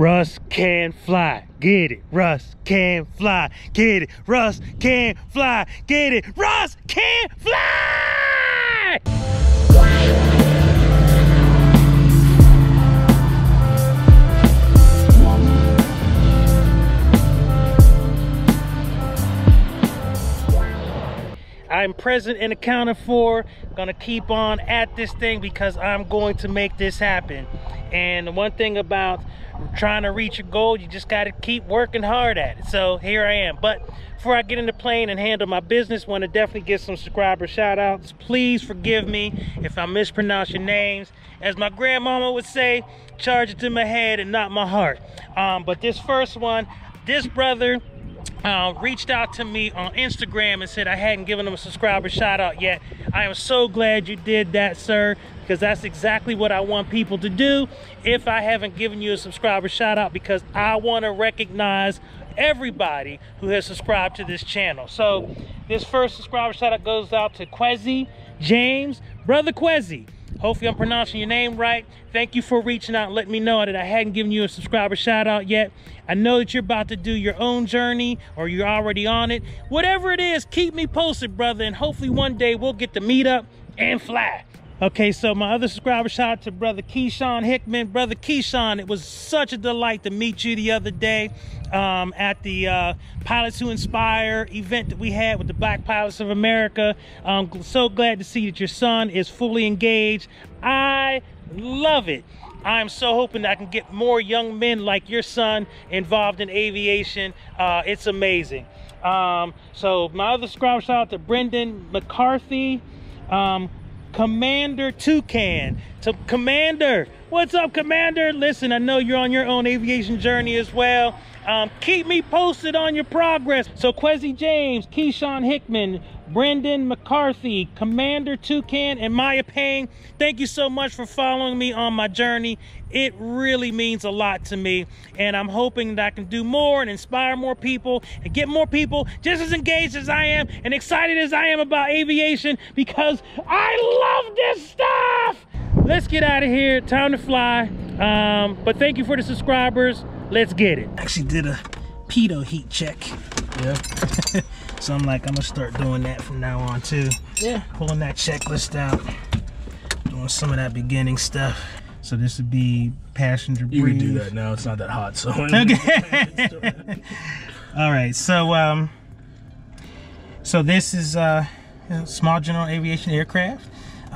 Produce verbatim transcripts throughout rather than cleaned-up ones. Russ can fly, get it. Russ can fly, get it. Russ can fly, get it. Russ can fly! I'm present and accounted for. I'm gonna keep on at this thing because I'm going to make this happen. And one thing about trying to reach a goal, you just got to keep working hard at it. So here I am. But before I get in the plane and handle my business, want to definitely get some subscriber shout outs. Please forgive me if I mispronounce your names. As my grandmama would say, charge it to my head and not my heart. Um, but this first one, this brother Uh, reached out to me on Instagram and said I hadn't given him a subscriber shout out yet. I am so glad you did that, sir, because that's exactly what I want people to do if I haven't given you a subscriber shout out, because I want to recognize everybody who has subscribed to this channel. So this first subscriber shout out goes out to Quezzy James. Brother Quezzy, hopefully I'm pronouncing your name right. Thank you for reaching out and letting me know that I hadn't given you a subscriber shout out yet. I know that you're about to do your own journey, or you're already on it. Whatever it is, keep me posted, brother, and hopefully one day we'll get to meet up and fly. Okay, so my other subscriber shout out to brother Keyshawn Hickman. Brother Keyshawn, it was such a delight to meet you the other day um, at the uh, Pilots Who Inspire event that we had with the Black Pilots of America. I'm so glad to see that your son is fully engaged. I love it. I'm so hoping that I can get more young men like your son involved in aviation. Uh, it's amazing. Um, so my other subscriber shout out to Brendan McCarthy. Um, Commander Toucan. To Commander, what's up, Commander? Listen, I know you're on your own aviation journey as well. Um, keep me posted on your progress. So Quezzy James, Keyshawn Hickman, Brendan McCarthy, Commander Toucan, and Maya Pang, thank you so much for following me on my journey. It really means a lot to me, and I'm hoping that I can do more and inspire more people and get more people just as engaged as I am and excited as I am about aviation, because I love this stuff. Let's get out of here. Time to fly. Um, but thank you for the subscribers. Let's get it. Actually did a pedo heat check. Yeah. So I'm like, I'm gonna start doing that from now on too. Yeah. Pulling that checklist out, doing some of that beginning stuff. So this would be passenger breathe. You can do that now. It's not that hot, so. Okay. All right. So um, so this is uh, a small general aviation aircraft.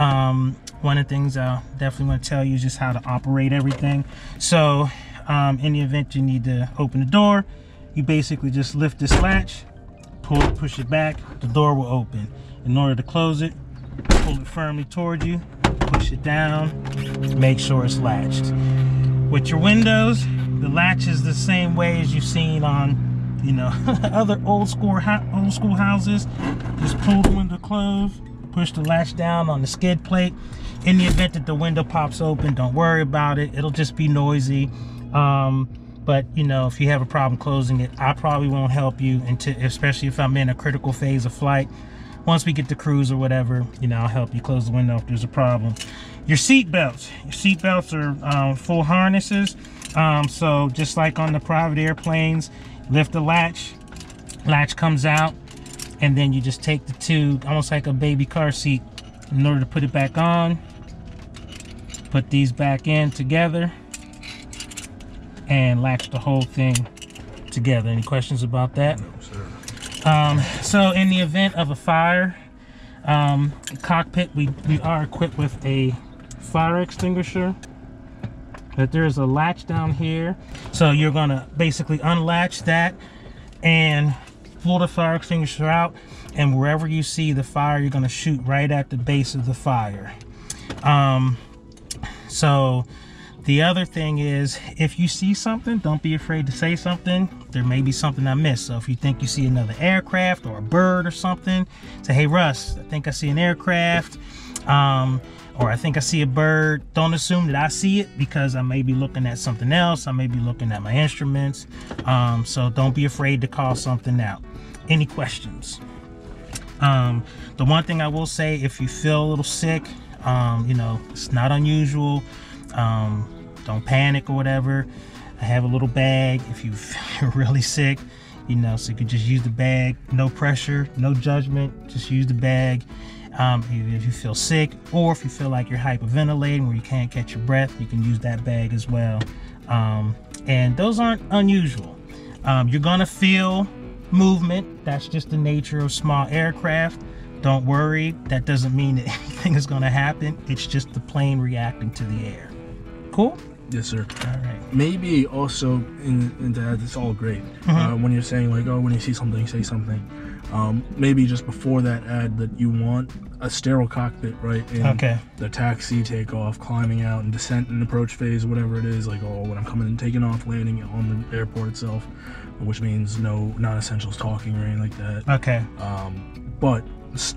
Um, one of the things I definitely want to tell you is just how to operate everything. So um, in the event you need to open the door, you basically just lift this latch. Pull it, push it back, the door will open. In order to close it, pull it firmly toward you, push it down, make sure it's latched. With your windows, the latch is the same way as you've seen on, you know, other old school, old school houses. Just pull the window closed, push the latch down on the skid plate. In the event that the window pops open, don't worry about it. It'll just be noisy. Um, But, you know, if you have a problem closing it, I probably won't help you, until, especially if I'm in a critical phase of flight. Once we get to cruise or whatever, you know, I'll help you close the window if there's a problem. Your seat belts. Your seat belts are um, full harnesses. Um, so just like on the private airplanes, lift the latch, latch comes out, and then you just take the two, almost like a baby car seat, in order to put it back on. Put these back in together and latch the whole thing together. Any questions about that? No, sir. Um, so in the event of a fire, um, cockpit, we, we are equipped with a fire extinguisher. But there is a latch down here. So you're gonna basically unlatch that and pull the fire extinguisher out, and wherever you see the fire, you're gonna shoot right at the base of the fire. Um, so, the other thing is, if you see something, don't be afraid to say something. There may be something I missed. So if you think you see another aircraft or a bird or something, say, hey, Russ, I think I see an aircraft, um, or I think I see a bird. Don't assume that I see it, because I may be looking at something else. I may be looking at my instruments. Um, so don't be afraid to call something out. Any questions? Um, the one thing I will say, if you feel a little sick, um, you know, it's not unusual. Um, don't panic or whatever. I have a little bag if you feel really sick, you know, so you can just use the bag. No pressure, no judgment, just use the bag. Um, if you feel sick or if you feel like you're hyperventilating where you can't catch your breath, you can use that bag as well. Um, and those aren't unusual. Um, you're gonna feel movement. That's just the nature of small aircraft. Don't worry, that doesn't mean that anything is gonna happen. It's just the plane reacting to the air. Cool? Yes, sir. All right. Maybe also in, in that it's all great. Mm-hmm. uh, when you're saying like, oh, when you see something, say something. Um, maybe just before that, add that you want a sterile cockpit, right? In okay. The taxi, takeoff, climbing out, and descent and approach phase, whatever it is. Like, oh, when I'm coming and taking off, landing on the airport itself, which means no non-essentials talking or anything like that. Okay. Um, but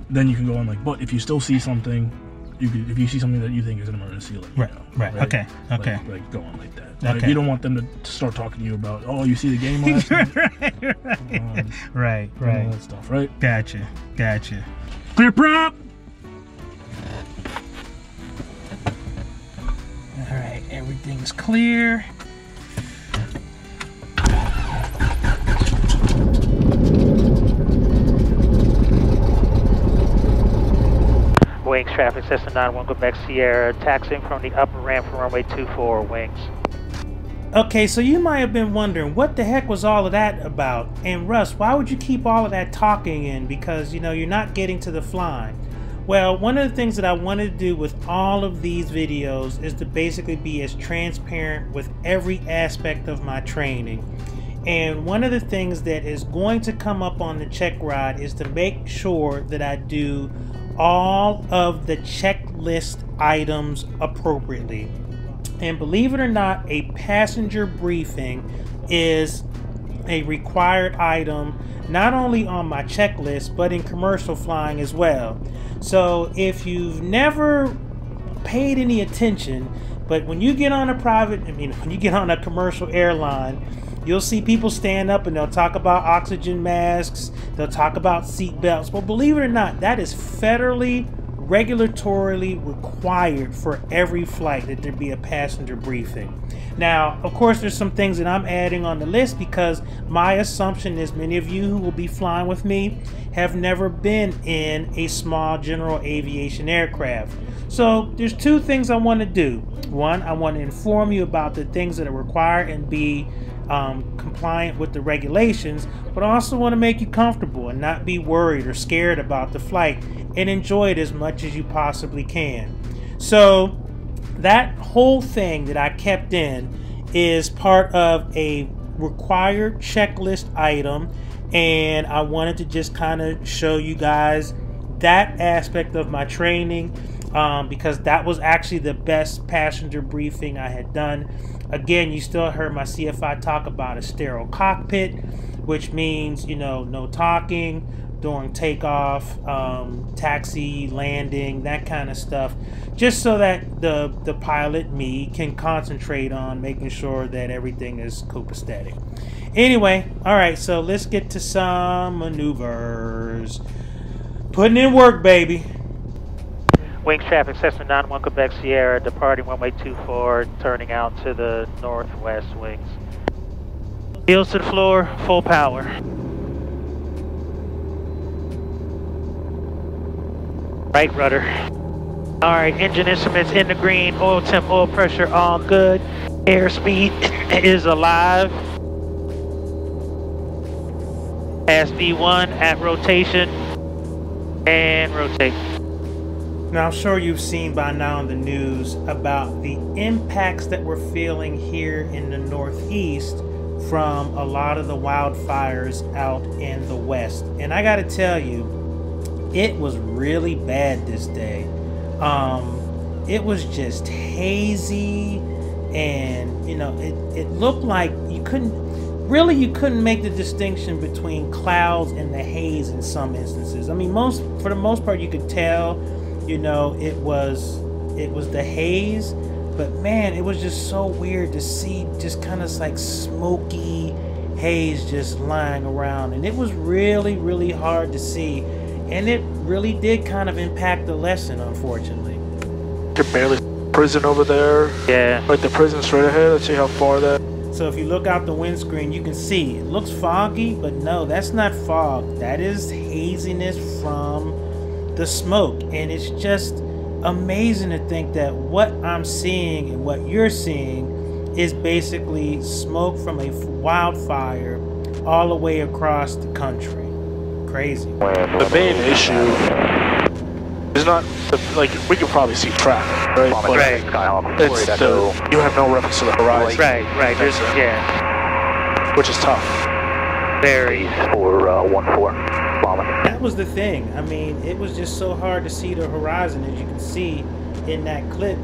then you can go on like, but if you still see something, you could, if you see something that you think is an emergency, let me right, know, right, right, okay, okay. Like, like go on like that. Okay. Like, you don't want them to start talking to you about, oh, you see the game last night? right, right, um, right, right. All that stuff, right? Gotcha, gotcha. Clear prop! All right, everything's clear. Wings, traffic, Cessna nine one, Quebec Sierra, taxiing from the upper ramp for runway two four, wings. Okay, so you might have been wondering, what the heck was all of that about? And Russ, why would you keep all of that talking in? Because, you know, you're not getting to the flying. Well, one of the things that I wanted to do with all of these videos is to basically be as transparent with every aspect of my training. And one of the things that is going to come up on the check ride is to make sure that I do all of the checklist items appropriately. And believe it or not, a passenger briefing is a required item, not only on my checklist, but in commercial flying as well. So if you've never paid any attention, but when you get on a private, I mean, when you get on a commercial airline, you'll see people stand up and they'll talk about oxygen masks, they'll talk about seat belts. Well, believe it or not, that is federally, regulatorily required for every flight that there be a passenger briefing. Now, of course, there's some things that I'm adding on the list because my assumption is many of you who will be flying with me have never been in a small general aviation aircraft. So there's two things I want to do. One, I want to inform you about the things that are required and be Um, compliant with the regulations, but I also want to make you comfortable and not be worried or scared about the flight and enjoy it as much as you possibly can. So that whole thing that I kept in is part of a required checklist item, and I wanted to just kind of show you guys that aspect of my training um, because that was actually the best passenger briefing I had done. Again, you still heard my C F I talk about a sterile cockpit, which means, you know, no talking during takeoff, um, taxi, landing, that kind of stuff, just so that the, the pilot, me, can concentrate on making sure that everything is copacetic. Anyway, all right, so let's get to some maneuvers. Putting in work, baby. Wings traffic, Cessna nine one, Quebec Sierra, departing runway two four, turning out to the northwest wings. Heels to the floor, full power. Right rudder. All right, engine instruments in the green, oil temp, oil pressure, all good. Airspeed is alive. Pass V one at rotation, and rotate. Now, I'm sure you've seen by now in the news about the impacts that we're feeling here in the Northeast from a lot of the wildfires out in the West. And I gotta tell you, it was really bad this day. Um, it was just hazy, and you know, it, it looked like you couldn't, really you couldn't make the distinction between clouds and the haze in some instances. I mean, most, for the most part, you could tell. You know, it was it was the haze, but man, it was just so weird to see just kind of like smoky haze just lying around, and it was really, really hard to see, and it really did kind of impact the lesson, unfortunately. You can barely see the prison over there. Yeah. Like the prison straight ahead. Let's see how far that. So if you look out the windscreen, you can see it looks foggy, but no, that's not fog. That is haziness from the smoke. And it's just amazing to think that what I'm seeing and what you're seeing is basically smoke from a wildfire all the way across the country. Crazy. The main issue is not the, like, we could probably see traffic, right? But right. It's the, you have no reference to the horizon. Right, right. There's, yeah. Which is tough. Very. Or uh, one four. That was the thing. I mean, it was just so hard to see the horizon, as you can see in that clip.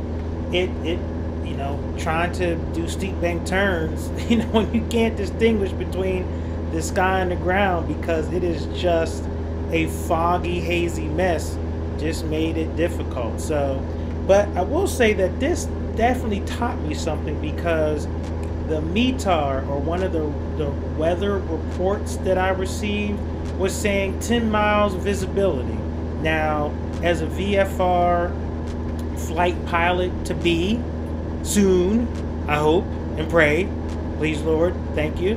It it. You know, trying to do steep bank turns, you know, and you can't distinguish between the sky and the ground because it is just a foggy, hazy mess. Just made it difficult. So, but I will say that this definitely taught me something, because the METAR, or one of the, the weather reports that I received, was saying ten miles visibility. Now, as a V F R flight pilot to be, soon, I hope and pray, please Lord, thank you,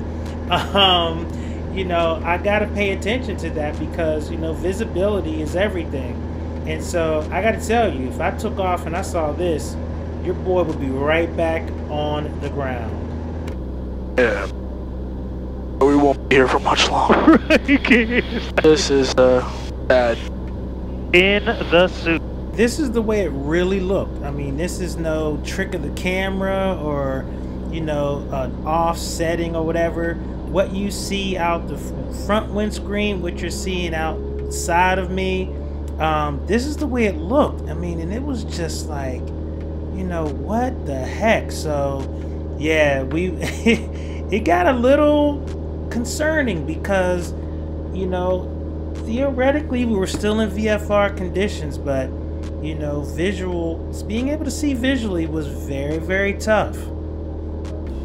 um you know, I gotta pay attention to that, because, you know, visibility is everything. And so I gotta tell you, if I took off and I saw this, your boy would be right back on the ground. Yeah, we won't be here for much longer. This is uh bad. In the suit. This is the way it really looked. I mean, this is no trick of the camera or, you know, an offsetting or whatever. What you see out the front windscreen, what you're seeing outside of me, um, this is the way it looked. I mean, and it was just like, you know, what the heck? So, yeah, we it got a little concerning, because, you know, theoretically we were still in V F R conditions, but you know, visual, being able to see visually was very, very tough.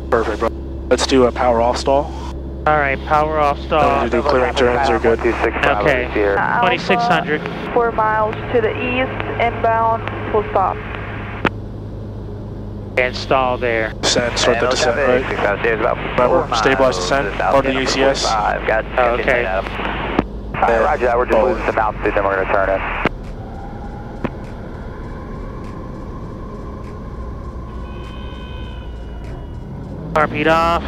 Perfect, bro. Let's do a power off stall. All right, power off stall. Do clearing turns are good. Okay, twenty-six hundred. Four miles to the east, inbound, full stop. And stall there. Descend, start the descent, right? Remember, stabilize descent, part of the U C S. Oh, okay. Right, roger that, we're just losing some altitude, then we're going to turn in. R P'd off.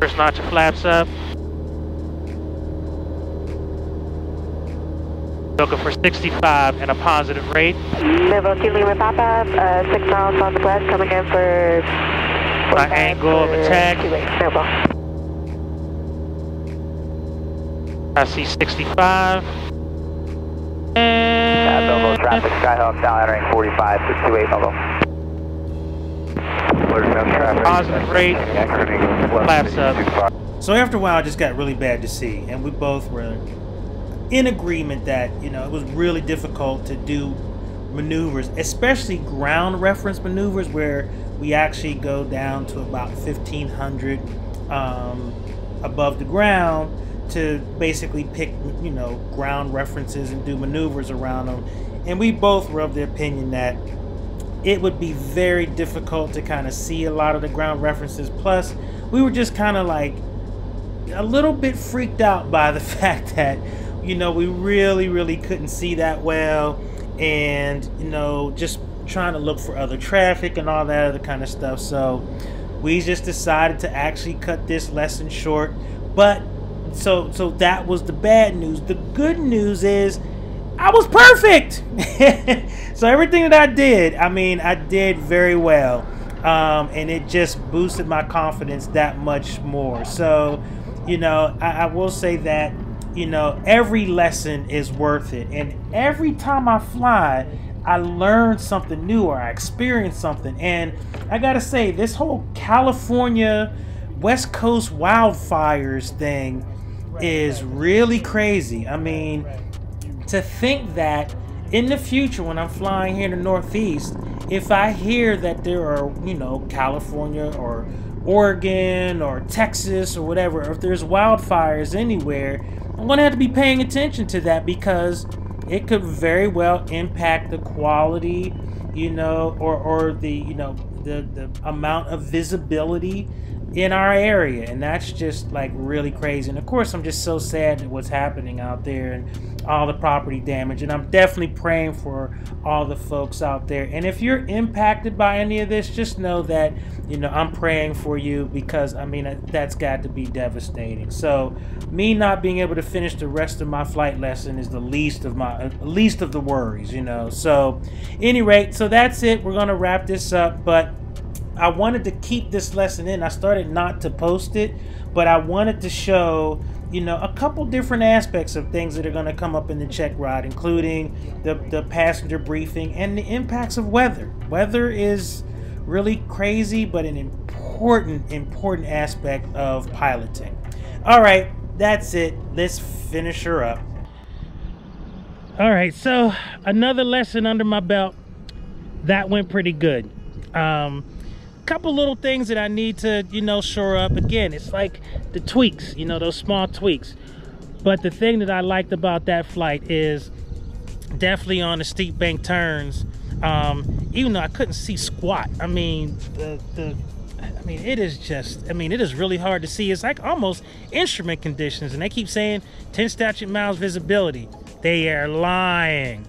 First notch of flaps up. Looking for sixty-five and a positive rate. Level Kilo pop up, uh, six miles on the west, coming in for my angle of attack. I see sixty-five. And Novo traffic, Skyhawk now entering forty-five to two eight Novo. Positive rate, flaps up. So after a while, it just got really bad to see, and we both were in agreement that, you know, it was really difficult to do maneuvers, especially ground reference maneuvers, where we actually go down to about fifteen hundred um, above the ground to basically pick, you know, ground references and do maneuvers around them. And we both were of the opinion that it would be very difficult to kind of see a lot of the ground references. Plus, we were just kind of like a little bit freaked out by the fact that, you know, we really, really couldn't see that well. And, you know, just trying to look for other traffic and all that other kind of stuff. So we just decided to actually cut this lesson short. But so, so that was the bad news. The good news is I was perfect. So everything that I did, I mean, I did very well, um, and it just boosted my confidence that much more. So, you know, I, I will say that, you know, every lesson is worth it, and every time I fly, I learn something new or I experience something. And I gotta say, this whole California West Coast wildfires thing is really crazy. I mean, to think that in the future, when I'm flying here in the Northeast, if I hear that there are, you know, California or Oregon or Texas or whatever, if there's wildfires anywhere, I'm going to have to be paying attention to that, because it could very well impact the quality, you know, or, or the, you know, the, the amount of visibility in our area, and that's just like really crazy. And of course I'm just so sad at what's happening out there and all the property damage, and I'm definitely praying for all the folks out there. And if you're impacted by any of this, just know that, you know, I'm praying for you, because I mean, that's got to be devastating. So me not being able to finish the rest of my flight lesson is the least of my least of the worries, you know. So any rate, so that's it. We're gonna wrap this up, but I wanted to keep this lesson in. I started not to post it, but I wanted to show, you know, a couple different aspects of things that are going to come up in the check ride, including the, the passenger briefing and the impacts of weather. Weather is really crazy, but an important, important aspect of piloting. All right, that's it. Let's finish her up. All right, so another lesson under my belt. That went pretty good. Um, couple little things that I need to, you know, shore up. Again, it's like the tweaks, you know, those small tweaks. But the thing that I liked about that flight is definitely on the steep bank turns, um, even though I couldn't see squat. I mean, the, the, I mean, it is just, I mean, it is really hard to see. It's like almost instrument conditions, and they keep saying ten statute miles visibility. They are lying.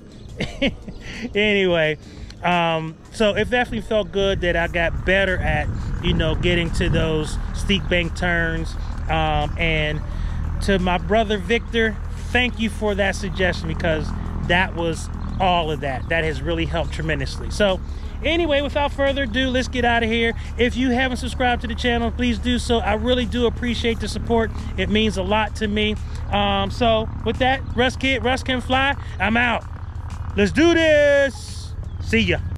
Anyway, Um, so it definitely felt good that I got better at, you know, getting to those steep bank turns. Um, and to my brother Victor, thank you for that suggestion, because that was all of that. That has really helped tremendously. So anyway, without further ado, let's get out of here. If you haven't subscribed to the channel, please do so. I really do appreciate the support. It means a lot to me. Um, so with that, Russ Kid, Russ Can Fly, I'm out. Let's do this. See ya.